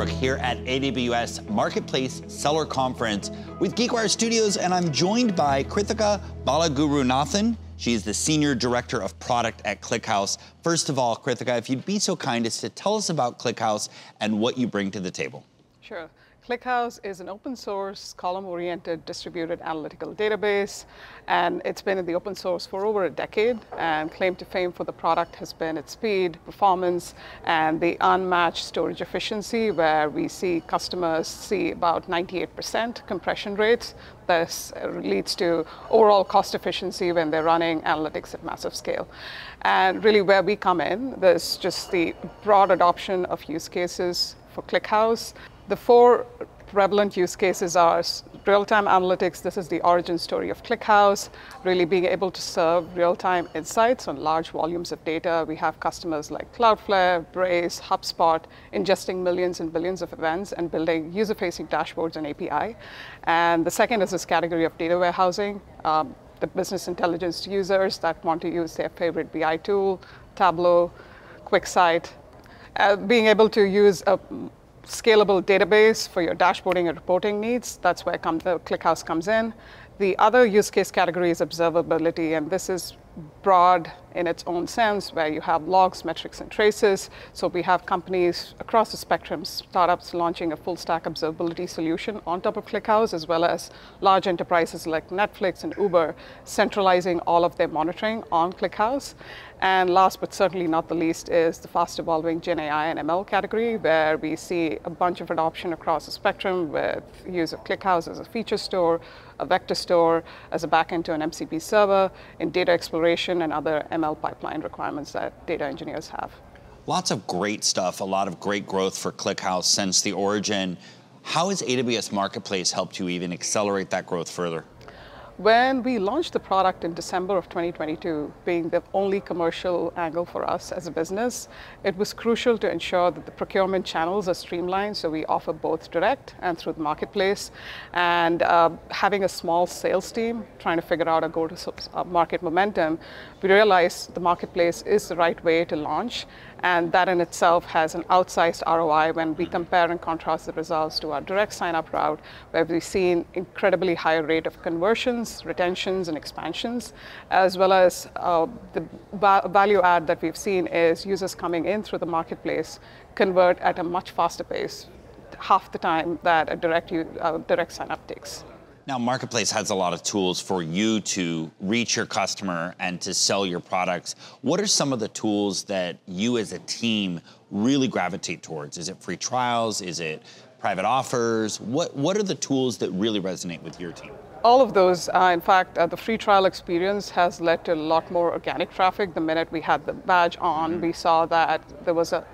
Westbrook here at AWS Marketplace Seller Conference with GeekWire Studios, and I'm joined by Krithika Balagurunathan. She is the Senior Director of Product at ClickHouse. First of all, Krithika, if you'd be so kind as to tell us about ClickHouse and what you bring to the table. Sure. ClickHouse is an open source, column-oriented, distributed analytical database, and it's been in the open source for over a decade, and claim to fame for the product has been its speed, performance, and the unmatched storage efficiency, where we see customers see about 98% compression rates. This leads to overall cost efficiency when they're running analytics at massive scale. And really where we come in, there's just the broad adoption of use cases for ClickHouse. The four prevalent use cases are real-time analytics. This is the origin story of ClickHouse, really being able to serve real-time insights on large volumes of data. We have customers like Cloudflare, Braze, HubSpot, ingesting millions and billions of events and building user-facing dashboards and API. And the second is this category of data warehousing, the business intelligence users that want to use their favorite BI tool, Tableau, QuickSight, being able to use a scalable database for your dashboarding and reporting needs. That's where ClickHouse comes in. The other use case category is observability, and this is broad in its own sense, where you have logs, metrics, and traces. So we have companies across the spectrum, startups launching a full stack observability solution on top of ClickHouse, as well as large enterprises like Netflix and Uber, centralizing all of their monitoring on ClickHouse. And last but certainly not the least is the fast evolving Gen AI and ML category, where we see a bunch of adoption across the spectrum with use of ClickHouse as a feature store, a vector store, as a backend to an MCP server, in data exploration and other ML pipeline requirements that data engineers have. Lots of great stuff, a lot of great growth for ClickHouse since the origin. How has AWS Marketplace helped you even accelerate that growth further? When we launched the product in December of 2022, being the only commercial angle for us as a business, it was crucial to ensure that the procurement channels are streamlined, so we offer both direct and through the marketplace. And having a small sales team, trying to figure out a go-to-market momentum, we realized the marketplace is the right way to launch, and that in itself has an outsized ROI when we compare and contrast the results to our direct sign-up route, where we've seen incredibly higher rate of conversions, retentions and expansions, as well as the value add that we've seen is users coming in through the marketplace convert at a much faster pace, half the time that a direct sign-up takes. Now, Marketplace has a lot of tools for you to reach your customer and to sell your products. What are some of the tools that you as a team really gravitate towards? Is it free trials? Is it private offers? What are the tools that really resonate with your team? All of those, in fact, the free trial experience has led to a lot more organic traffic. The minute we had the badge on, we saw that there was a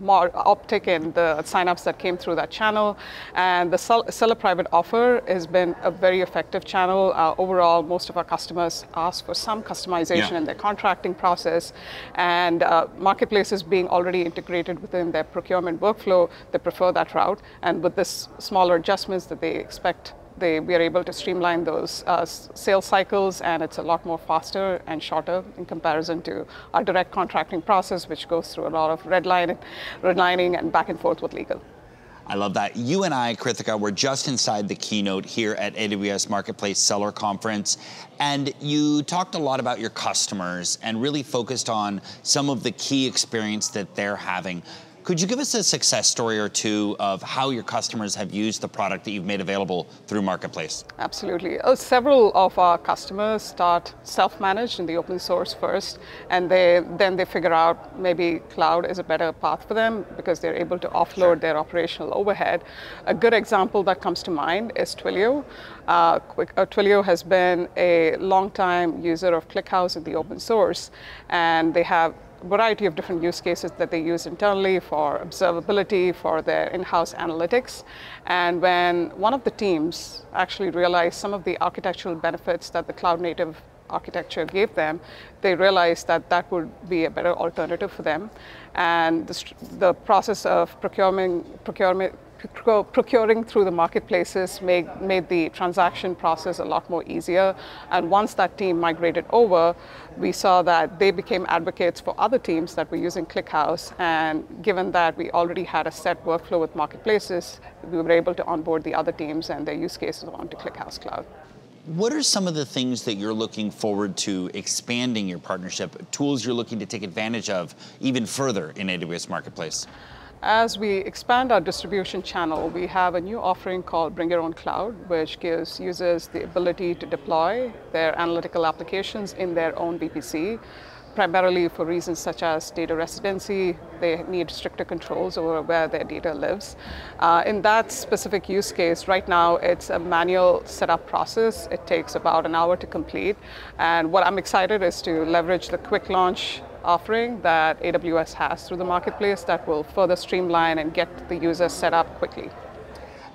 more uptick in the signups that came through that channel. And the seller private offer has been a very effective channel. Overall, most of our customers ask for some customization in their contracting process. And marketplaces being already integrated within their procurement workflow, they prefer that route. And with this smaller adjustments that they expect, we are able to streamline those sales cycles, and it's a lot more faster and shorter in comparison to our direct contracting process, which goes through a lot of redlining and back and forth with legal. I love that. You and I, Krithika, were just inside the keynote here at AWS Marketplace Seller Conference, and you talked a lot about your customers and really focused on some of the key experience that they're having. Could you give us a success story or two of how your customers have used the product that you've made available through Marketplace? Absolutely. Several of our customers start self-managed in the open source first, and then they figure out maybe cloud is a better path for them because they're able to offload their operational overhead. A good example that comes to mind is Twilio. Twilio has been a long-time user of ClickHouse in the open source, and they have variety of different use cases that they use internally for observability, for their in-house analytics. And when one of the teams actually realized some of the architectural benefits that the cloud-native architecture gave them, they realized that that would be a better alternative for them. And the process of procurement procuring through the marketplaces made the transaction process a lot more easier. And once that team migrated over, we saw that they became advocates for other teams that were using ClickHouse. And given that we already had a set workflow with marketplaces, we were able to onboard the other teams and their use cases onto ClickHouse Cloud. What are some of the things that you're looking forward to expanding your partnership, tools you're looking to take advantage of even further in AWS Marketplace? As we expand our distribution channel, we have a new offering called Bring Your Own Cloud, which gives users the ability to deploy their analytical applications in their own VPC, primarily for reasons such as data residency. They need stricter controls over where their data lives. In that specific use case, right now, it's a manual setup process. It takes about an hour to complete. And what I'm excited is to leverage the quick launch offering that AWS has through the marketplace that will further streamline and get the user set up quickly.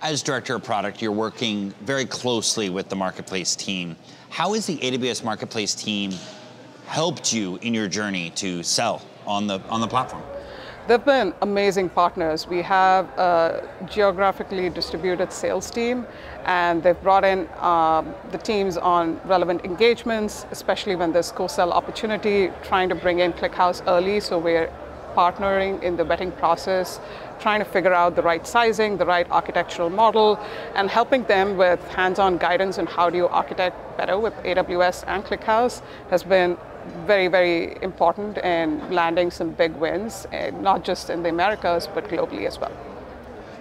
As director of product, you're working very closely with the marketplace team. How has the AWS Marketplace team helped you in your journey to sell on the platform? They've been amazing partners. We have a geographically distributed sales team, and they've brought in the teams on relevant engagements, especially when there's co-sell opportunity, trying to bring in ClickHouse early, so we're partnering in the vetting process, trying to figure out the right sizing, the right architectural model, and helping them with hands-on guidance on how do you architect better with AWS and ClickHouse has been very, very important in landing some big wins, and not just in the Americas, but globally as well.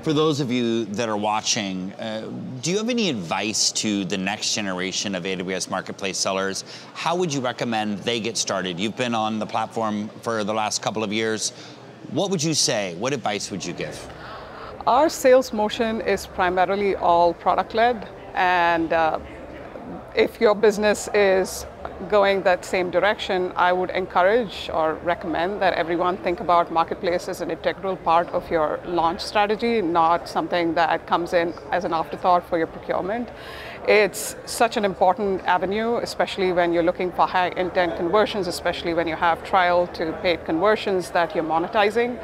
For those of you that are watching, do you have any advice to the next generation of AWS Marketplace sellers? How would you recommend they get started? You've been on the platform for the last couple of years. What would you say? What advice would you give? Our sales motion is primarily all product-led, and if your business is going that same direction, I would encourage or recommend that everyone think about marketplace as an integral part of your launch strategy, not something that comes in as an afterthought for your procurement. It's such an important avenue, especially when you're looking for high intent conversions, especially when you have trial to paid conversions that you're monetizing.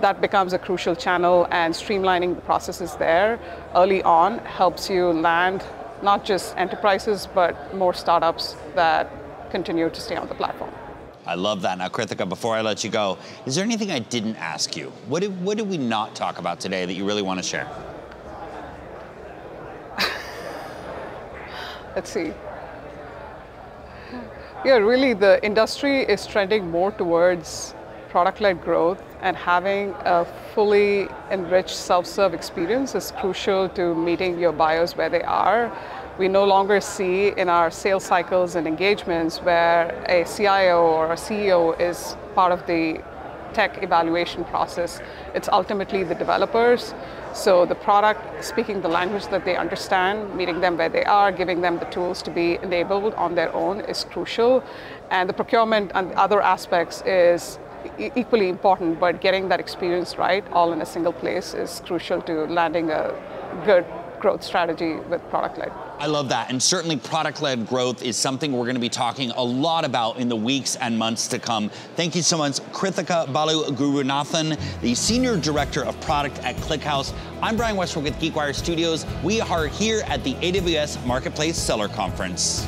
That becomes a crucial channel, and streamlining the processes there early on helps you land not just enterprises, but more startups that continue to stay on the platform. I love that. Now, Krithika, before I let you go, is there anything I didn't ask you? What did we not talk about today that you really want to share? Let's see. Yeah, really, the industry is trending more towards product-led growth, and having a fully enriched self-serve experience is crucial to meeting your buyers where they are. We no longer see in our sales cycles and engagements where a CIO or a CEO is part of the tech evaluation process. It's ultimately the developers. So the product, speaking the language that they understand, meeting them where they are, giving them the tools to be enabled on their own is crucial. And the procurement and other aspects is equally important, but getting that experience right, all in a single place, is crucial to landing a good growth strategy with product-led. I love that, and certainly product-led growth is something we're going to be talking a lot about in the weeks and months to come. Thank you so much, Krithika Balagurunathan, the Senior Director of Product at ClickHouse. I'm Brian Westbrook with GeekWire Studios. We are here at the AWS Marketplace Seller Conference.